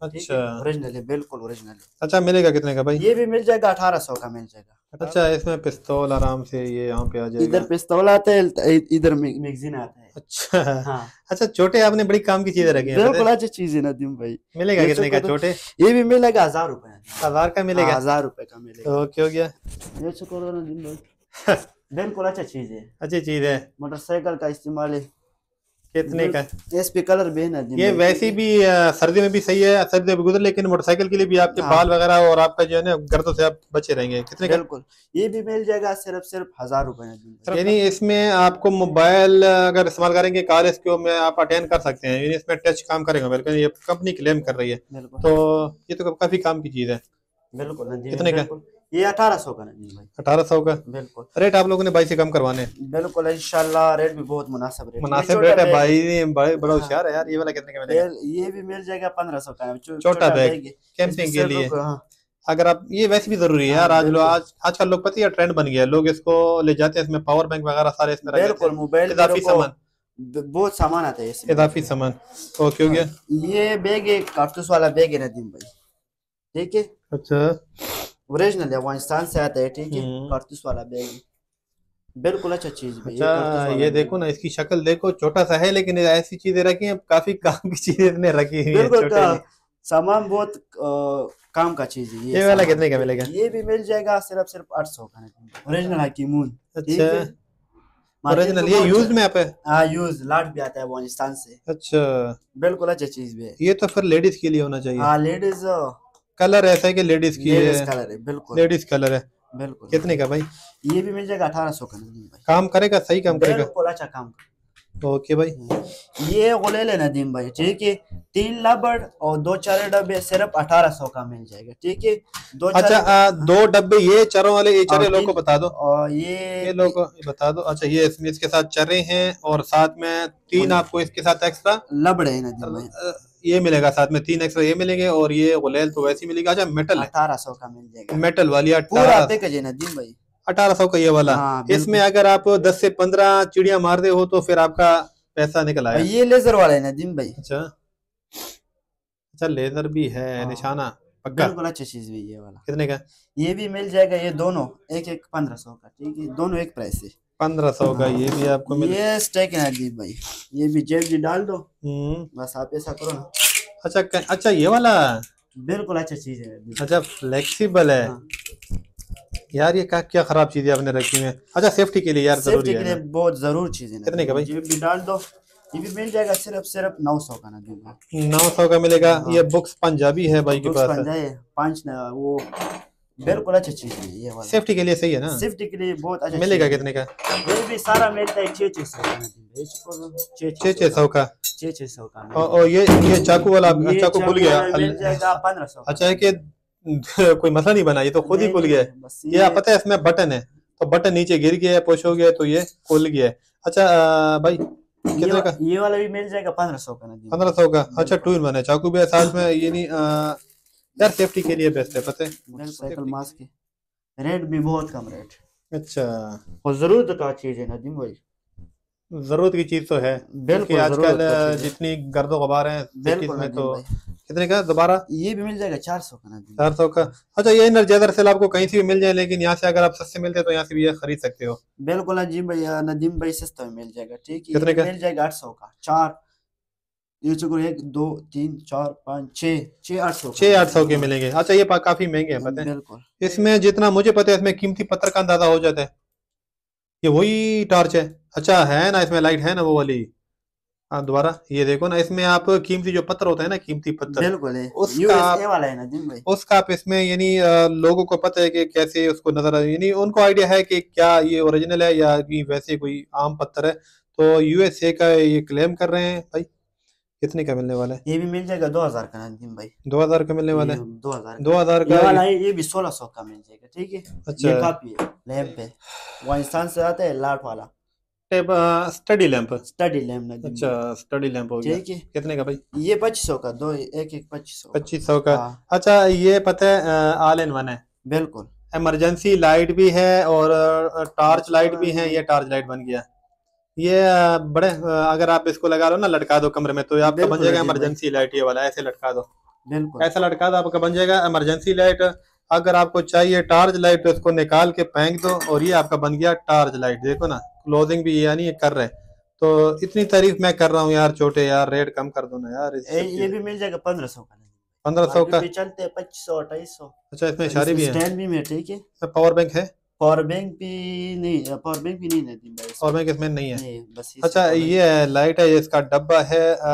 अच्छा, ओरिजिनल है, बिल्कुल ओरिजिनल है। अच्छा, मिलेगा कितने का भाई? ये भी मिल जाएगा अठारह सौ का मिल जाएगा। अच्छा, इसमें पिस्तौल आराम से ये यहाँ पे आ जाएगा, इधर पिस्तौल आता है, इधर मैगजीन आता है। अच्छा हाँ। अच्छा, छोटे आपने बड़ी काम की चीजें रखी हैं, बिल्कुल अच्छी चीज है नदीम भाई। मिलेगा कितने का छोटे? ये भी मिलेगा हजार रूपये, हजार का मिलेगा, हजार रूपये का मिलेगा। ओके हो गया, बिल्कुल अच्छा चीज है, अच्छी चीज है। मोटरसाइकिल का इस्तेमाल है। कितने का? इस पे कलर भी ना, ये वैसे भी सर्दी में भी सही है, सर्दी में गुजर, लेकिन मोटरसाइकिल के लिए भी आपके बाल वगैरह और आपका जो है ना गर्दों से आप बचे रहेंगे। कितने का? बिल्कुल, ये भी मिल जाएगा सिर्फ सिर्फ हजार रुपए। यानी इसमें आपको मोबाइल अगर इस्तेमाल करेंगे, कॉलेज को में आप अटेंड कर सकते हैं, इसमें टच काम करेगा, बिल्कुल ये कंपनी क्लेम कर रही है, तो ये तो काफी काम की चीज है। बिल्कुल, कितने का? ये अठारह सौ का नहीं भाई, अठारह सौ का, बिल्कुल। रेट आप लोगों ने भाई से कम करवाने, बिल्कुल इंशाल्लाह, रेट भी बहुत मुनासिब रेट, मुनासिब रेट है भाई, भाई बड़ा होशियार है यार। ये वाला कितने का मिलेगा? ये भी मिल जाएगा पंद्रह सौ का, छोटा बैग कैंपिंग के लिए। अगर आप, ये वैसे भी जरूरी है यार, आज लोग आज आजकल लोग पता है ट्रेंड बन गया है, लोग इसको ले जाते हैं, इसमें पावर बैंक वगैरह सारे इसमें, बिल्कुल मोबाइल, इजाफी सामान, बहुत सामान आता है इसमें, इजाफी सामान। ओके हो गया, ये बैग है कारतूस वाला बैग है नदीम भाई, ठीक है। अच्छा, ओरिजिनल अफगानिस्तान से आता है, ठीक है, कारतूस वाला बैग, बिल्कुल अच्छा चीज भी। अच्छा, ये देखो ना इसकी शक्ल देखो, छोटा सा है लेकिन ऐसी चीजें रखी हैं, काफी काम की चीजें इसने रखी हुई है, सामान बहुत आ, काम का चीज है। ये वाला कितने का मिलेगा? ये भी मिल जाएगा सिर्फ सिर्फ आठ सौ का, ओरिजिनल हकीमून। अच्छा, ओरिजिनल, ये यूज में आप है? हाँ, यूज लाट भी आता है अफगानिस्तान से। अच्छा, बिल्कुल अच्छा चीज भी है। ये तो फिर लेडीज के लिए होना चाहिए। हाँ, लेडीज कलर ऐसा है कि लेडीज की लेडीज कलर है, बिल्कुल लेडीज कलर है, बिल्कुल। कितने का भाई? ये भी मिल जाएगा अठारह सौ का नदीम भाई, काम करेगा, सही काम करेगा, बिल्कुल अच्छा काम। ओके भाई, ये गुलेल है नदीम भाई, ठीक है, तीन लबड़ और दो चार डब्बे सिर्फ अठारह सौ का मिल जाएगा, ठीक है, दो। अच्छा, आ, दो डब्बे ये चारों वाले, ये चारे लोगों को बता दो, और ये लोगों को बता दो। अच्छा, ये इसमें इसके साथ चरे हैं और साथ में तीन आपको इसके साथ एक्स्ट्रा लबड़े है नदीम भाई, ये मिलेगा साथ में तीन एक्स्ट्रा ये मिलेंगे, और ये गुलेल तो वैसे ही मिलेगा। अच्छा, मेटल अठारह सौ का मिल जाएगा, मेटल वाली अठारह सौ का ये वाला। हाँ, इसमें अगर आप दस से पंद्रह चिड़िया मारते हो तो फिर आपका पैसा निकल आएगा। ये लेजर वाला है नदीम भाई। अच्छा अच्छा, लेजर भी है, निशाना पक्का, बिल्कुल अच्छी चीज भी। ये वाला कितने का? ये भी मिल जाएगा, ये दोनों एक एक पंद्रह सौ का, ठीक है, दोनों एक प्राइस है, पंद्रह सौ का। ये भी आपको मिल, ये स्टैक है नदीम भाई, ये भी जेब में डाल दो, बस आप ऐसा करो ना। अच्छा कर, अच्छा ये वाला बिल्कुल अच्छा चीज है। अच्छा, फ्लेक्सिबल है। हाँ। यार, ये क्या क्या खराब चीजें आपने रखी है। अच्छा, सेफ्टी के लिए यार जरूरी है, बहुत जरूर चीज है। कितने का भाई? जेब में डाल दो, ये भी मिल जाएगा सिर्फ सिर्फ नौ सौ का नदीम भाई, नौ सौ का मिलेगा। ये बुक्स पंजाबी है भाई के पास, पाँच ना वो, बिल्कुल अच्छी चीज है ये वाला, सेफ्टी के लिए सही है ना, सेफ्टी के लिए बहुत अच्छा। मिलेगा कितने का? ये भी सारा मिलता है छः छः सौ का, छः सौ का, छः छः सौ का। और ये ये चाकू वाला, चाकू खुल गया पंद्रह सौ। अच्छा है कि कोई मसला नहीं बना, ये तो खुद ही खुल गया है। ये पता है इसमें बटन है, तो बटन नीचे गिर गया है, पुश हो गया तो ये खुल गया है। अच्छा आ, भाई कितने वा, का ये वाला भी मिल जाएगा पंद्रह सौ का। पंद्रह सौ का अच्छा टू इन वन है, चाकू भी है साथ में। ये नहीं आ, यार सेफ्टी के लिए बेस्ट है, पता है रेट भी बहुत कम रेट। अच्छा और जरूरत का चीज है नदीम भाई, जरूरत की चीज तो है बिल्कुल। आजकल जितनी गर्दो गबार है इसमें तो कितने का दोबारा ये भी मिल जाएगा चार सौ का। चार सौ का अच्छा। ये एनर्जाइजर सेल आपको कहीं से भी मिल जाए, लेकिन यहाँ से अगर आप सस्ते मिलते हैं तो यहाँ से भी ये खरीद सकते हो। बिल्कुल नदीम भैया, नदीम भाई सस्ता में मिल जाएगा। ठीक है, मिल जाएगा आठ सौ का। चार एक दो तीन चार पाँच छः आठ सौ छः आठ सौ के मिलेंगे। अच्छा ये काफी महंगे हैं, पता है। बिल्कुल इसमें जितना मुझे पता है इसमें कीमती पत्थर का अंदाजा हो जाता है। ये वही टॉर्च है। अच्छा है ना, इसमें लाइट है ना वो वाली। हाँ दोबारा ये देखो ना, इसमें आप कीमती जो पत्थर होता है ना, कीमती पत्थर उसका वाला है ना दिन भाई, उसका आप इसमें यानी लोगों को पता है कि कैसे उसको नजर, यानी उनको आइडिया है कि क्या ये ओरिजिनल है या वैसे कोई आम पत्थर है। तो यूएसए का ये क्लेम कर रहे हैं। भाई कितने का मिलने वाला है? ये भी मिल जाएगा दो हजार का नदीम भाई। दो हजार का मिलने वाला है। दो हजार दो हजार का वाला है, ये भी सोलह सौ का मिल जाएगा। ठीक है, अच्छा ये काफी है। लैंप है, वाइंस्टाइन से आता है लाइट वाला tape, study lamp. Study lamp नदीम। अच्छा स्टडी लैंप हो गया। कितने का भाई? ये पच्चीस सौ का। दो एक एक पच्चीस सौ पच्चीस सौ का। अच्छा ये पता है ऑल इन वन है। बिल्कुल, इमरजेंसी लाइट भी है और टॉर्च लाइट भी है। ये टॉर्च लाइट बन गया। ये बड़े अगर आप इसको लगा लो ना, लटका दो कमरे में तो आपका बन जाएगा इमरजेंसी लाइट। ये वाला ऐसे लटका दो, बिल्कुल ऐसा लटका दो, आपका बन जाएगा इमरजेंसी लाइट। अगर आपको चाहिए टार्च लाइट तो इसको निकाल के फेंक दो और ये आपका बन गया टार्च लाइट। देखो ना क्लोजिंग भी यानी कर रहे। तो इतनी तारीफ मैं कर रहा हूँ यार, छोटे यार रेट कम कर दो ना यार। ये भी मिल जाएगा पंद्रह सौ का। पंद्रह सौ का चलते पच्चीस सौ अट्ठाईस सौ। अच्छा इसमें इशारे भी है। ठीक है, पावर बैंक है। पावर बैंक भी नहीं, पावर बैंक भी नहीं नदीम भाई, पावर बैंक इसमें नहीं है, नहीं, बस। अच्छा ये लाइट है, इसका डब्बा है। आ,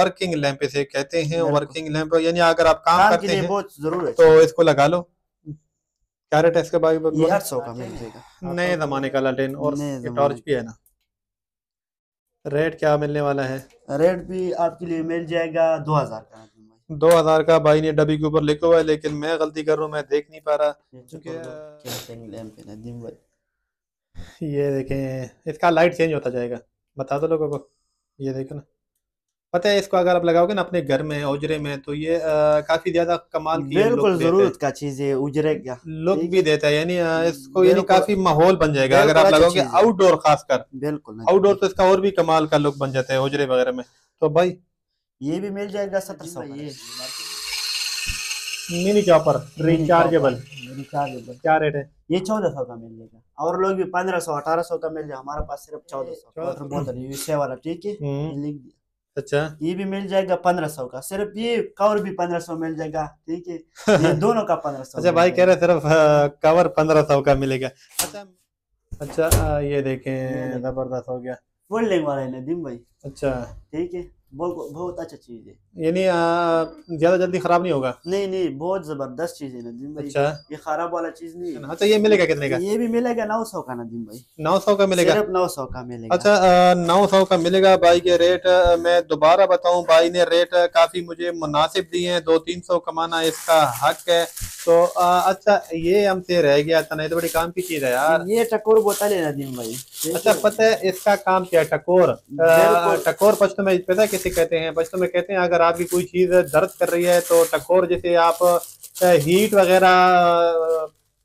वर्किंग लैंप इसे कहते हैं। वर्किंग लैंप यानी अगर आप काम, काम करते हैं बहुत जरूरत है तो इसको लगा लो। क्या रेट है इसके? आठ सौ का मिल जाएगा। नए जमाने का लालटेन और टॉर्च भी है ना। रेट क्या मिलने वाला है? रेट भी आपके लिए मिल जाएगा दो हजार का। दो हजार का भाई ने डब्बी के ऊपर लिखा हुआ है, लेकिन मैं गलती कर रहा हूँ, मैं देख नहीं पा रहा क्योंकि ये देखें इसका लाइट चेंज होता जाएगा। बता दो लोगों को, ये देखो ना, पता है इसको अगर आप लगाओगे ना अपने घर में उजरे में तो ये आ, काफी ज्यादा कमाल की बिल्कुल जरूरत का चीज है। उजरे का लुक भी देता है, यानी इसको यानी काफी माहौल बन जाएगा अगर आप लगाओगे आउटडोर, खासकर। बिल्कुल आउटडोर तो इसका और भी कमाल का लुक बन जाता है उजरे वगैरह में। तो भाई ये भी मिल जाएगा सत्रह सौ। मिनी चॉपर रिचार्जेबल, रिचार्जेबल क्या रेट है? ये चौदह सौ का मिल जाएगा। और लोग भी पंद्रह सौ अठारह सौ का मिल जाएगा, हमारे पास सिर्फ चौदह सौ बोतल यूएसए वाला। ठीक है लिख दिया। अच्छा ये भी मिल जाएगा पंद्रह सौ का, सिर्फ ये कवर भी पंद्रह सौ मिल जाएगा। ठीक है ये दोनों का पंद्रह सौ। अच्छा भाई कह रहे सिर्फ कवर पंद्रह सौ का मिलेगा। अच्छा अच्छा ये देखे जबरदस्त हो गया, फोल्डिंग वाला है नदीम भाई। अच्छा ठीक है, बहुत बहुत अच्छा चीज है, यानी ज्यादा जल्दी खराब नहीं होगा। नहीं नहीं बहुत जबरदस्त चीज है नदीम भाई। अच्छा ये खराब वाला चीज नहीं है। अच्छा ये मिलेगा कितने का? ये भी मिलेगा नौ सौ का नदीम भाई। नौ सौ का मिलेगा, सिर्फ नौ सौ का मिलेगा। अच्छा नौ सौ का मिलेगा। भाई के रेट मैं दोबारा बताऊं, भाई ने रेट काफी मुझे मुनासिब दिए हैं। दो तीन सौ कमाना इसका हक है। तो अच्छा ये हमसे रह गया था, नहीं तो बड़ी काम की चीज है यार। ये टकोर बोतल है नदीम भाई। अच्छा पता है इसका काम क्या है? टकोर, टकोर पश्तो में पता है किसे कहते हैं? पश्तो में कहते हैं अगर आपकी कोई चीज दर्द कर रही है तो टकोर, जैसे आप हीट वगैरह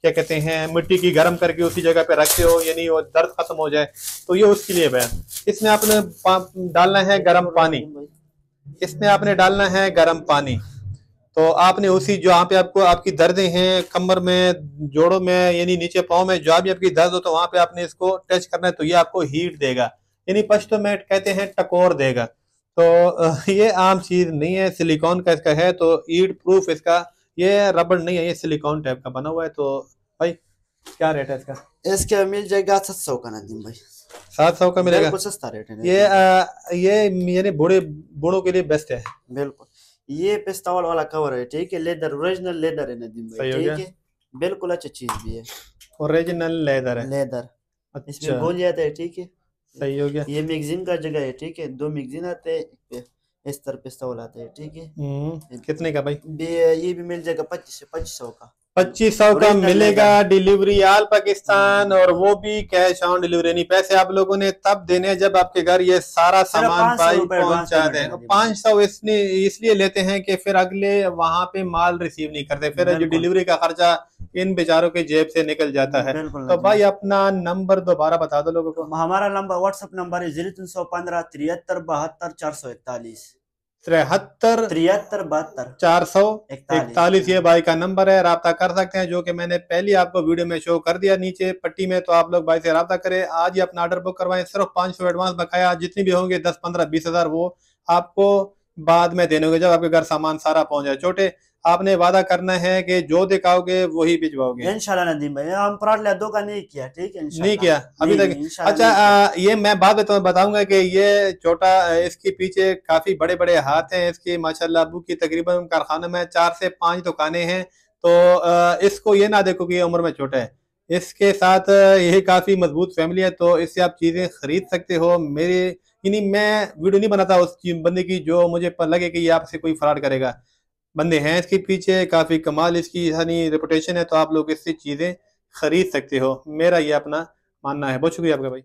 क्या कहते हैं, मिट्टी की गर्म करके उसी जगह पे रखते हो यानी वो दर्द खत्म हो जाए, तो ये उसके लिए है। इसमें आपने डालना है गर्म पानी, इसमें आपने डालना है गर्म पानी, तो आपने उसी जो यहाँ पे आपको आपकी दर्दें हैं कमर में, जोड़ों में, यानी नीचे पाँव में, जो भी आपकी दर्द हो तो वहाँ पे आपने इसको टच करना है, तो ये आपको हीट देगा, यानी पश्तो में कहते हैं टकोर देगा। तो ये आम चीज़ नहीं है, सिलिकॉन का इसका है, तो हीट प्रूफ इसका, ये रबड़ नहीं है, ये सिलिकॉन टाइप का बना हुआ है। तो भाई क्या रेट है इसका? इसका मिल जाएगा सात सौ का नदीम भाई। सात सौ का मिलेगा, सस्ता रेट है। ये आ, ये यानी बूढ़े बूढ़ों के लिए बेस्ट है। बिल्कुल ये पेस्टावर वाला कवर है। ठीक है लेदर, ओरिजिनल लेदर है नदीम भाई। ठीक है बिल्कुल अच्छा चीज भी है, ओरिजिनल लेदर है। लेदर अच्छा। इसमें बोल जाता है। ठीक है सही हो गया। ये मैगजीन का जगह है। ठीक है दो मैगजीन आते हैं, इस तरह पेस्टावर आते हैं। ठीक है कितने का भाई? ये भी मिल जाएगा पच्चीस पच्चीस सौ का। पच्चीस सौ का मिलेगा डिलीवरी ऑल पाकिस्तान, और वो भी कैश ऑन डिलीवरी। नहीं, पैसे आप लोगों ने तब देने जब आपके घर ये सारा सामान भाई पहुंचा दें। पाँच सौ इसलिए लेते हैं कि फिर अगले वहां पे माल रिसीव नहीं करते, फिर जो डिलीवरी का खर्चा इन बेचारों के जेब से निकल जाता है। तो भाई अपना नंबर दोबारा बता दो लोगों को। हमारा नंबर व्हाट्सएप नंबर है जीरो तीन सौ पंद्रह तिहत्तर बहत्तर चार सौ इकतालीस, तिहत्तर तिहत्तर बहत्तर चार सौ इकतालीस, ये भाई का नंबर है, रब्ता कर सकते हैं, जो कि मैंने पहले आपको वीडियो में शो कर दिया नीचे पट्टी में। तो आप लोग भाई से रब्ता करें, आज ही अपना ऑर्डर बुक करवाएं, सिर्फ पाँच सौ एडवांस बकाया, जितनी भी होंगे दस पंद्रह बीस हज़ार वो आपको बाद में देने होंगे जब आपके घर सामान सारा पहुँच जाए। छोटे आपने वादा करना है कि जो दिखाओगे वही भिजवाओगे इंशाल्लाह। नदीम भाई हम प्रार्थना दो का नहीं किया, ठीक है, नहीं किया अभी तक। अच्छा आ, ये मैं बाद में तुम्हें बताऊंगा कि ये छोटा, इसके पीछे काफी बड़े बड़े हाथ हैं इसके माशाल्लाह। अबू की तकरीबन कारखाने में चार से पांच दुकानें हैं, तो आ, इसको ये ना देखो कि ये उम्र में छोटा है, इसके साथ यह काफी मजबूत फैमिली है, तो इससे आप चीजें खरीद सकते हो। मेरे यानी मैं वीडियो नहीं बनाता उस बंदे की जो मुझे लगे कि ये आपसे कोई फ्रॉड करेगा। बंदे हैं इसके पीछे, काफी कमाल इसकी यानी रेपुटेशन है, तो आप लोग इससे चीजें खरीद सकते हो, मेरा ये अपना मानना है। बहुत शुक्रिया आपका भाई।